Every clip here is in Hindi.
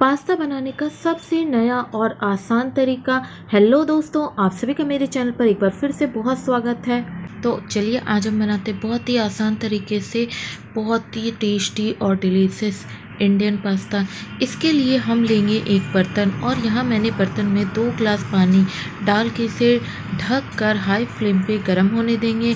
पास्ता बनाने का सबसे नया और आसान तरीका। हेलो दोस्तों, आप सभी का मेरे चैनल पर एक बार फिर से बहुत स्वागत है। तो चलिए आज हम बनाते हैं बहुत ही आसान तरीके से बहुत ही टेस्टी और डिलीशियस इंडियन पास्ता। इसके लिए हम लेंगे एक बर्तन और यहाँ मैंने बर्तन में 2 ग्लास पानी डाल के इसे ढक कर हाई फ्लेम पे गर्म होने देंगे।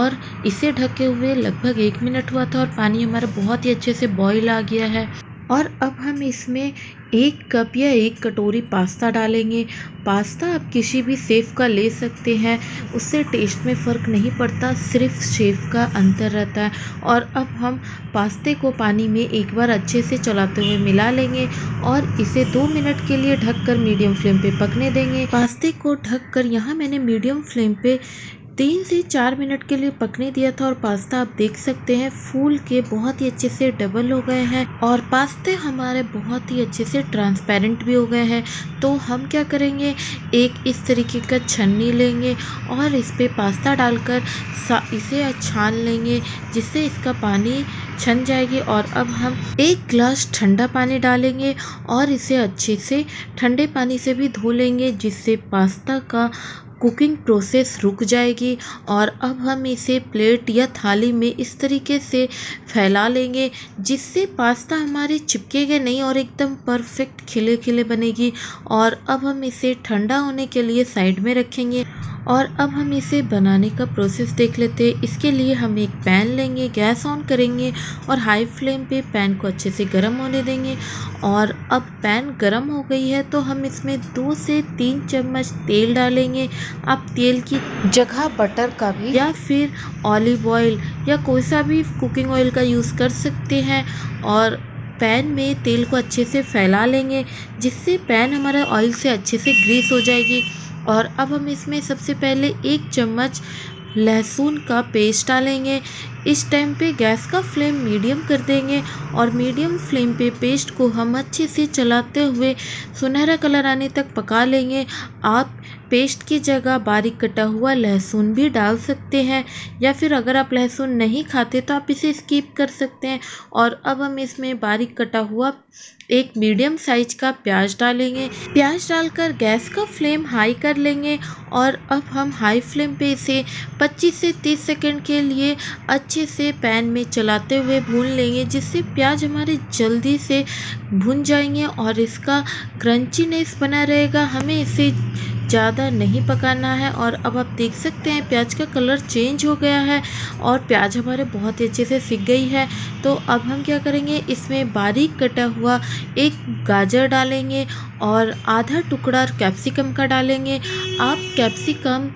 और इसे ढके हुए लगभग 1 मिनट हुआ था और पानी हमारा बहुत ही अच्छे से बॉईल आ गया है। और अब हम इसमें 1 कप या 1 कटोरी पास्ता डालेंगे। पास्ता आप किसी भी शेफ़ का ले सकते हैं, उससे टेस्ट में फ़र्क नहीं पड़ता, सिर्फ शेफ़ का अंतर रहता है। और अब हम पास्ते को पानी में एक बार अच्छे से चलाते हुए मिला लेंगे और इसे 2 मिनट के लिए ढककर मीडियम फ्लेम पे पकने देंगे। पास्ते को ढककर यहाँ मैंने मीडियम फ्लेम पे 3 से 4 मिनट के लिए पकने दिया था और पास्ता आप देख सकते हैं फूल के बहुत ही अच्छे से डबल हो गए हैं और पास्ते हमारे बहुत ही अच्छे से ट्रांसपेरेंट भी हो गए हैं। तो हम क्या करेंगे, एक इस तरीके का छन्नी लेंगे और इस पे पास्ता डालकर इसे छान लेंगे, जिससे इसका पानी छन जाएगी। और अब हम 1 ग्लास ठंडा पानी डालेंगे और इसे अच्छे से ठंडे पानी से भी धो लेंगे, जिससे पास्ता का कुकिंग प्रोसेस रुक जाएगी। और अब हम इसे प्लेट या थाली में इस तरीके से फैला लेंगे, जिससे पास्ता हमारे चिपकेगा नहीं और एकदम परफेक्ट खिले खिले बनेगी। और अब हम इसे ठंडा होने के लिए साइड में रखेंगे। और अब हम इसे बनाने का प्रोसेस देख लेते हैं। इसके लिए हम एक पैन लेंगे, गैस ऑन करेंगे और हाई फ्लेम पे पैन को अच्छे से गर्म होने देंगे। और अब पैन गर्म हो गई है तो हम इसमें 2 से 3 चम्मच तेल डालेंगे। आप तेल की जगह बटर का भी या फिर ऑलिव ऑयल या कोई सा भी कुकिंग ऑयल का यूज़ कर सकते हैं। और पैन में तेल को अच्छे से फैला लेंगे, जिससे पैन हमारा ऑयल से अच्छे से ग्रीस हो जाएगी। और अब हम इसमें सबसे पहले 1 चम्मच लहसुन का पेस्ट डालेंगे। इस टाइम पे गैस का फ्लेम मीडियम कर देंगे और मीडियम फ्लेम पे पेस्ट को हम अच्छे से चलाते हुए सुनहरा कलर आने तक पका लेंगे। आप पेस्ट की जगह बारीक कटा हुआ लहसुन भी डाल सकते हैं, या फिर अगर आप लहसुन नहीं खाते तो आप इसे स्किप कर सकते हैं। और अब हम इसमें बारीक कटा हुआ एक मीडियम साइज का प्याज डालेंगे। प्याज डालकर गैस का फ्लेम हाई कर लेंगे। और अब हम हाई फ्लेम पे इसे 25 से 30 सेकंड के लिए अच्छे से पैन में चलाते हुए भून लेंगे, जिससे प्याज हमारे जल्दी से भुन जाएंगे और इसका क्रंचीनेस बना रहेगा। हमें इसे ज़्यादा नहीं पकाना है। और अब आप देख सकते हैं प्याज का कलर चेंज हो गया है और प्याज हमारे बहुत ही अच्छे से सिक गई है। तो अब हम क्या करेंगे, इसमें बारीक कटा हुआ 1 गाजर डालेंगे और आधा टुकड़ा कैप्सिकम का डालेंगे। आप कैप्सिकम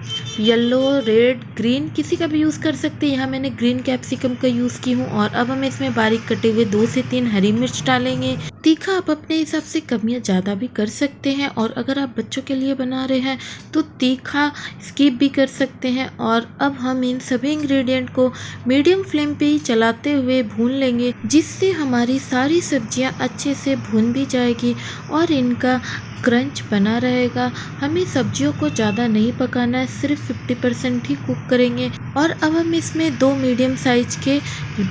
येलो, रेड, ग्रीन किसी का भी यूज़ कर सकते हैं। यहाँ मैंने ग्रीन कैप्सिकम का यूज़ की हूँ। और अब हम इसमें बारीक कटे हुए 2 से 3 हरी मिर्च डालेंगे। तीखा आप अपने हिसाब से कम या ज़्यादा भी कर सकते हैं। और अगर आप बच्चों के लिए बना रहे हैं तो तीखा स्किप भी कर सकते हैं। और अब हम इन सभी इंग्रेडिएंट को मीडियम फ्लेम पे ही चलाते हुए भून लेंगे, जिससे हमारी सारी सब्जियां अच्छे से भून भी जाएगी और इनका क्रंच बना रहेगा। हमें सब्जियों को ज़्यादा नहीं पकाना है, सिर्फ 50% ही कुक करेंगे। और अब हम इसमें 2 मीडियम साइज के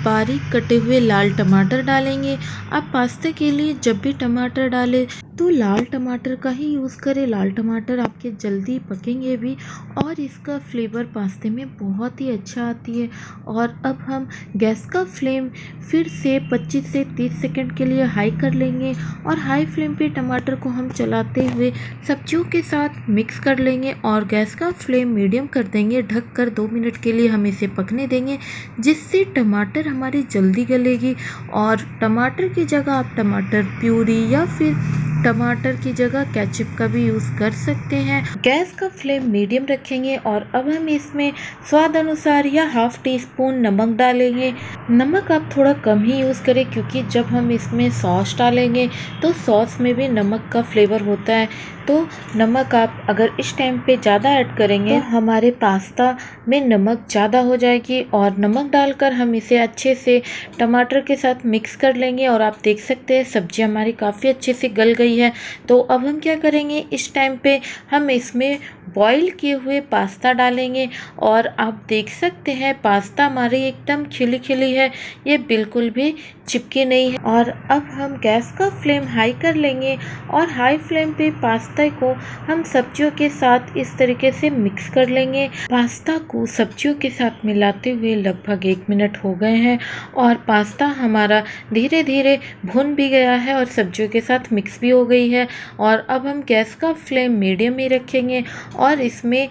बारीक कटे हुए लाल टमाटर डालेंगे। आप पास्ता के लिए जब भी टमाटर डालें तो लाल टमाटर का ही यूज़ करें। लाल टमाटर आपके जल्दी पकेंगे भी और इसका फ्लेवर पास्ते में बहुत ही अच्छा आती है। और अब हम गैस का फ्लेम फिर से 25 से 30 सेकंड के लिए हाई कर लेंगे और हाई फ्लेम पे टमाटर को हम चलाते हुए सब्जियों के साथ मिक्स कर लेंगे। और गैस का फ्लेम मीडियम कर देंगे, ढक कर 2 मिनट के लिए हम इसे पकने देंगे, जिससे टमाटर हमारी जल्दी गलेगी। और टमाटर की जगह आप टमाटर प्यूरी या फिर टमाटर की जगह केचप का भी यूज़ कर सकते हैं। गैस का फ्लेम मीडियम रखेंगे। और अब हम इसमें स्वाद अनुसार या हाफ टीस्पून नमक डालेंगे। नमक आप थोड़ा कम ही यूज़ करें, क्योंकि जब हम इसमें सॉस डालेंगे तो सॉस में भी नमक का फ्लेवर होता है। तो नमक आप अगर इस टाइम पे ज़्यादा ऐड करेंगे तो हमारे पास्ता में नमक ज़्यादा हो जाएगी। और नमक डालकर हम इसे अच्छे से टमाटर के साथ मिक्स कर लेंगे। और आप देख सकते हैं सब्जी हमारी काफ़ी अच्छे से गल गई है। तो अब हम क्या करेंगे, इस टाइम पे हम इसमें बॉईल किए हुए पास्ता डालेंगे। और आप देख सकते हैं पास्ता हमारी एकदम खिली खिली है, ये बिल्कुल भी चिपकी नहीं है। और अब हम गैस का फ्लेम हाई कर लेंगे और हाई फ्लेम पे पास्ता को हम सब्जियों के साथ इस तरीके से मिक्स कर लेंगे। पास्ता को सब्जियों के साथ मिलाते हुए लगभग 1 मिनट हो गए हैं और पास्ता हमारा धीरे धीरे भुन भी गया है और सब्जियों के साथ मिक्स भी हो गई है। और अब हम गैस का फ्लेम मीडियम ही रखेंगे और इसमें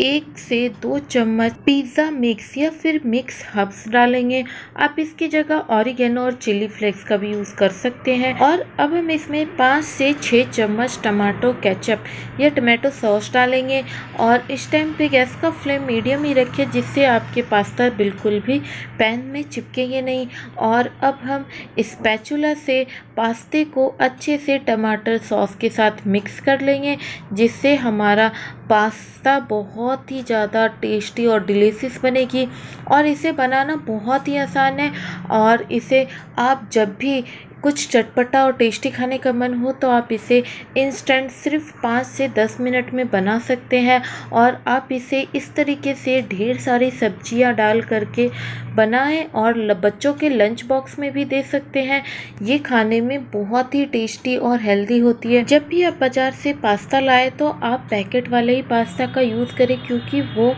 1 से 2 चम्मच पिज़्ज़ा मिक्स या फिर मिक्स हर्ब्स डालेंगे। आप इसकी जगह ऑरिगेनो और चिली फ्लेक्स का भी यूज़ कर सकते हैं। और अब हम इसमें 5 से 6 चम्मच टमाटो केचप या टमाटो सॉस डालेंगे। और इस टाइम पे गैस का फ्लेम मीडियम ही रखिए जिससे आपके पास्ता बिल्कुल भी पैन में चिपकेंगे नहीं। और अब हम स्पैचुला से पास्ते को अच्छे से टमाटर सॉस के साथ मिक्स कर लेंगे जिससे हमारा पास्ता बहुत ही ज़्यादा टेस्टी और डिलीशियस बनेगी। और इसे बनाना बहुत ही आसान है और इसे आप जब भी कुछ चटपटा और टेस्टी खाने का मन हो तो आप इसे इंस्टेंट सिर्फ 5 से 10 मिनट में बना सकते हैं। और आप इसे इस तरीके से ढेर सारी सब्जियां डाल करके बनाएं और बच्चों के लंच बॉक्स में भी दे सकते हैं। ये खाने में बहुत ही टेस्टी और हेल्दी होती है। जब भी आप बाज़ार से पास्ता लाए तो आप पैकेट वाले ही पास्ता का यूज़ करें क्योंकि वो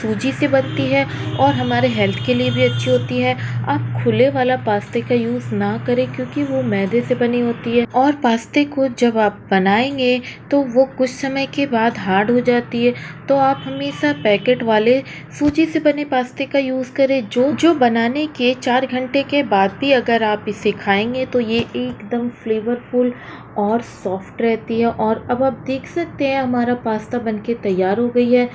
सूजी से बनती है और हमारे हेल्थ के लिए भी अच्छी होती है। आप खुले वाला पास्ते का यूज़ ना करें क्योंकि वो मैदे से बनी होती है और पास्ते को जब आप बनाएंगे तो वो कुछ समय के बाद हार्ड हो जाती है। तो आप हमेशा पैकेट वाले सूजी से बने पास्ते का यूज़ करें जो बनाने के 4 घंटे के बाद भी अगर आप इसे खाएंगे तो ये एकदम फ्लेवरफुल और सॉफ्ट रहती है। और अब आप देख सकते हैं हमारा पास्ता बनके तैयार हो गई है।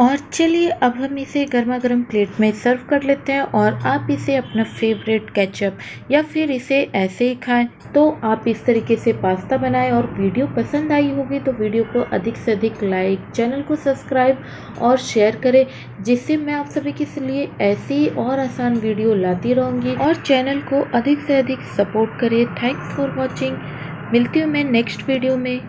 और चलिए अब हम इसे गर्मा गर्म प्लेट में सर्व कर लेते हैं और आप इसे अपना फेवरेट केचप या फिर इसे ऐसे ही खाएं। तो आप इस तरीके से पास्ता बनाएं और वीडियो पसंद आई होगी तो वीडियो को अधिक से अधिक लाइक, चैनल को सब्सक्राइब और शेयर करें जिससे मैं आप सभी के लिए ऐसी और आसान वीडियो लाती रहूँगी। और चैनल को अधिक से अधिक सपोर्ट करें। Thanks for watching. मिलती हूँ मैं नेक्स्ट वीडियो में।